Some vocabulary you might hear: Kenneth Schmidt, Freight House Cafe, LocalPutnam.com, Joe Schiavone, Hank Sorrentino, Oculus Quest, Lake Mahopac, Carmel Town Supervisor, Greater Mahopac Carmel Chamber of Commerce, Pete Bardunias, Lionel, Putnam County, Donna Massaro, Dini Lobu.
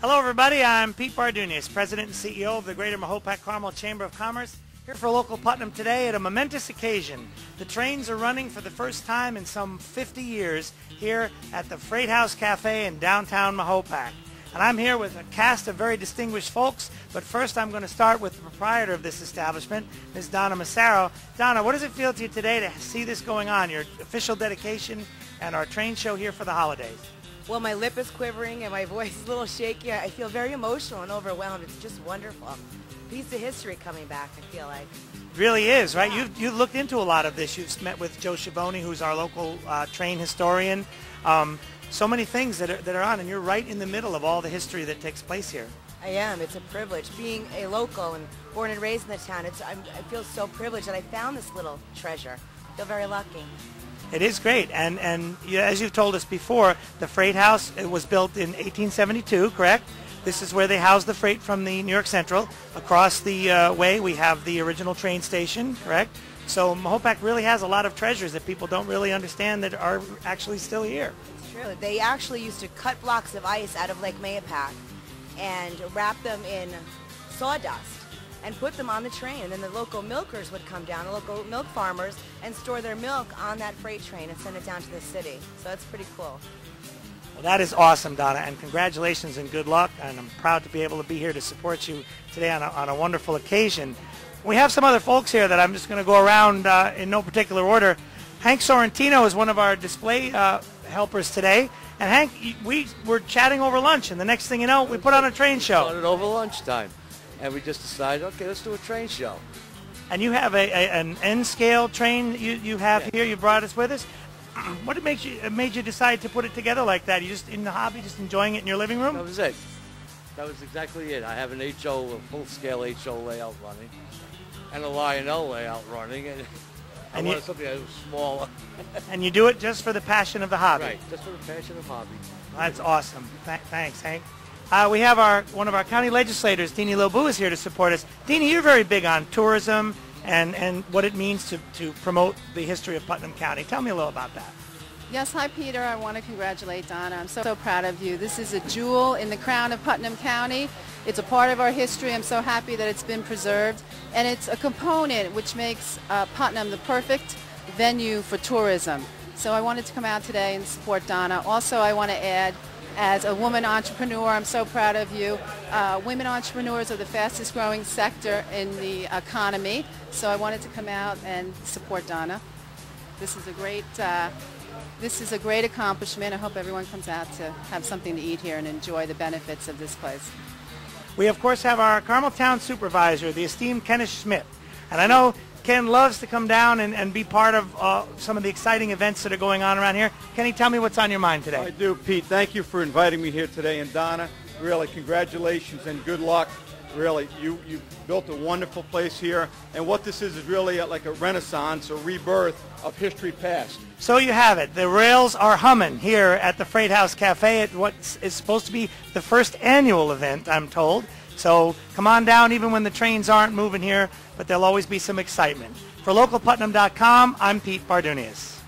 Hello everybody, I'm Pete Bardunias, President and CEO of the Greater Mahopac Carmel Chamber of Commerce, here for Local Putnam today at a momentous occasion. The trains are running for the first time in some 50 years here at the Freight House Cafe in downtown Mahopac. And I'm here with a cast of very distinguished folks, but first I'm going to start with the proprietor of this establishment, Ms. Donna Massaro. Donna, what does it feel to you today to see this going on, your official dedication and our train show here for the holidays? Well, my lip is quivering and my voice is a little shaky. I feel very emotional and overwhelmed. It's just wonderful. Piece of history coming back, I feel like. It really is, right? Yeah. You've looked into a lot of this. You've met with Joe Schiavone, who's our local train historian. So many things that are on, and you're right in the middle of all the history that takes place here. I am. It's a privilege. Being a local and born and raised in the town, I feel so privileged that I found this little treasure. I feel very lucky. It is great, and as you've told us before, the Freight House, it was built in 1872, correct? This is where they house the freight from the New York Central. Across the way, we have the original train station, correct? So Mahopac really has a lot of treasures that people don't really understand that are actually still here. It's true. They actually used to cut blocks of ice out of Lake Mahopac and wrap them in sawdust and put them on the train, and then the local milkers would come down, the local milk farmers, and store their milk on that freight train and send it down to the city. So it's pretty cool. Well, that is awesome, Donna, and congratulations and good luck, and I'm proud to be able to be here to support you today on a wonderful occasion. We have some other folks here that I'm just going to go around in no particular order. Hank Sorrentino is one of our display helpers today. And Hank, we were chatting over lunch, and the next thing you know, we put on a train show. We started over lunchtime. And we just decided, okay, let's do a train show. And you have an N-scale train that you have here. You brought us with us. What made you decide to put it together like that? You just in the hobby, just enjoying it in your living room? That was it. That was exactly it. I have an HO, a full-scale HO layout running, and a Lionel layout running, and I wanted something that was smaller. And you do it just for the passion of the hobby. Right, just for the passion of hobby. That's awesome. Thanks, Hank. We have one of our county legislators, Dini Lobu, is here to support us. Dini, you're very big on tourism and what it means to promote the history of Putnam County. Tell me a little about that. Yes, hi, Peter. I want to congratulate Donna. I'm so proud of you. This is a jewel in the crown of Putnam County. It's a part of our history. I'm so happy that it's been preserved. And it's a component which makes Putnam the perfect venue for tourism. So I wanted to come out today and support Donna. Also, I want to add, as a woman entrepreneur, I'm so proud of you. Women entrepreneurs are the fastest growing sector in the economy, so I wanted to come out and support Donna. This is a great accomplishment. I hope everyone comes out to have something to eat here and enjoy the benefits of this place. We, of course, have our Carmel Town Supervisor, the esteemed Kenneth Schmidt. And I know Ken loves to come down and be part of some of the exciting events that are going on around here. Kenny, tell me what's on your mind today. I do, Pete. Thank you for inviting me here today. And Donna, really, congratulations and good luck. Really, you built a wonderful place here. And what this is really like a renaissance, a rebirth of history past. So you have it. The rails are humming here at the Freight House Cafe at what is supposed to be the first annual event, I'm told. So come on down even when the trains aren't moving here, but there'll always be some excitement. For LocalPutnam.com, I'm Pete Bardunias.